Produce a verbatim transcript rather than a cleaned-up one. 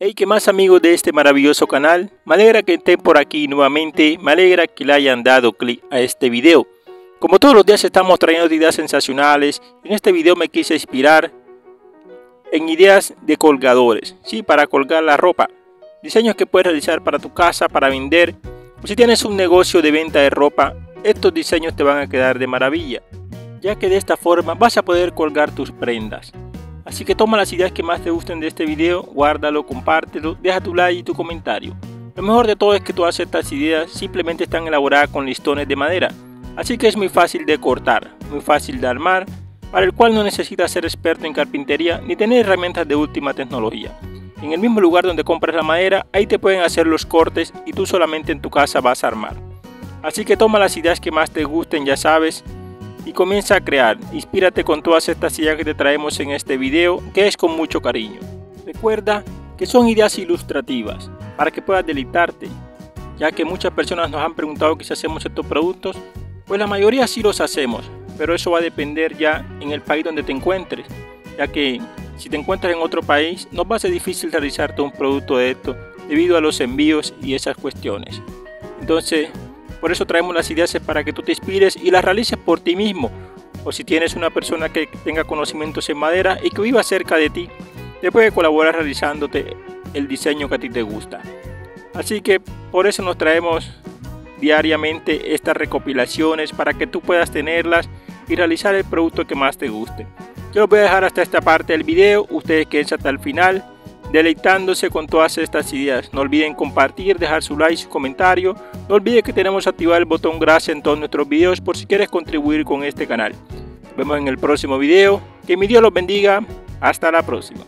Hey, ¿qué más, amigos de este maravilloso canal? Me alegra que estén por aquí nuevamente, me alegra que le hayan dado clic a este video. Como todos los días estamos trayendo ideas sensacionales, en este video me quise inspirar en ideas de colgadores, ¿sí? Para colgar la ropa, diseños que puedes realizar para tu casa, para vender, o si tienes un negocio de venta de ropa, estos diseños te van a quedar de maravilla, ya que de esta forma vas a poder colgar tus prendas. Así que toma las ideas que más te gusten de este video, guárdalo, compártelo, deja tu like y tu comentario. Lo mejor de todo es que todas estas ideas simplemente están elaboradas con listones de madera, así que es muy fácil de cortar, muy fácil de armar, para el cual no necesitas ser experto en carpintería ni tener herramientas de última tecnología. En el mismo lugar donde compras la madera, ahí te pueden hacer los cortes y tú solamente en tu casa vas a armar. Así que toma las ideas que más te gusten, ya sabes, y comienza a crear. Inspírate con todas estas ideas que te traemos en este video, que es con mucho cariño. Recuerda que son ideas ilustrativas para que puedas deleitarte, ya que muchas personas nos han preguntado que si hacemos estos productos. Pues la mayoría sí los hacemos, pero eso va a depender ya en el país donde te encuentres, ya que si te encuentras en otro país nos va a ser difícil realizarte un producto de esto debido a los envíos y esas cuestiones. Entonces, por eso traemos las ideas para que tú te inspires y las realices por ti mismo. O si tienes una persona que tenga conocimientos en madera y que viva cerca de ti, te puede colaborar realizándote el diseño que a ti te gusta. Así que por eso nos traemos diariamente estas recopilaciones para que tú puedas tenerlas y realizar el producto que más te guste. Yo los voy a dejar hasta esta parte del video. Ustedes quédense hasta el final deleitándose con todas estas ideas. No olviden compartir, dejar su like, su comentario. No olviden que tenemos activado el botón gracias en todos nuestros videos por si quieres contribuir con este canal. Nos vemos en el próximo video. Que mi Dios los bendiga. Hasta la próxima.